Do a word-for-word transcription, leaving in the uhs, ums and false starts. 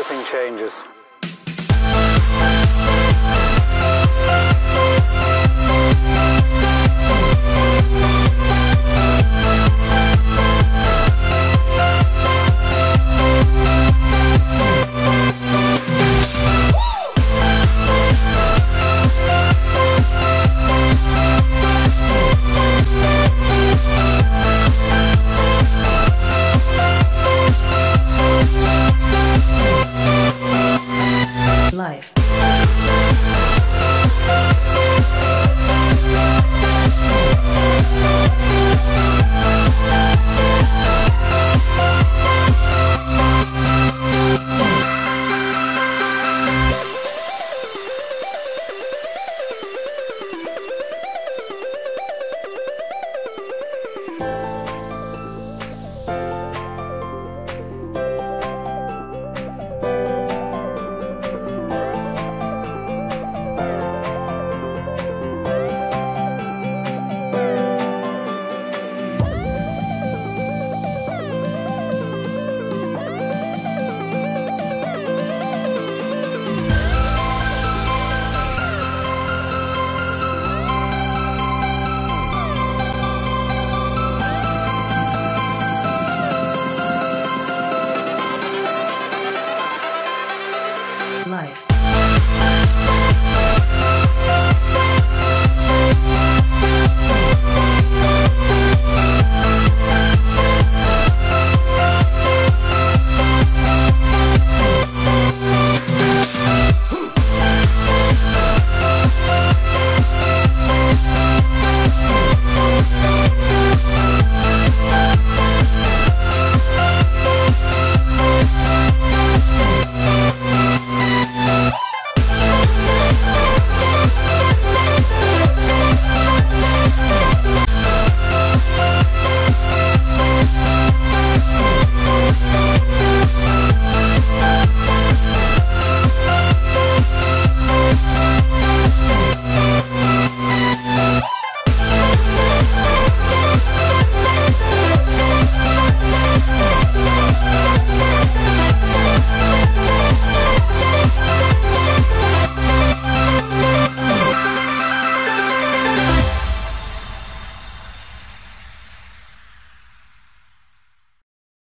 everything changes.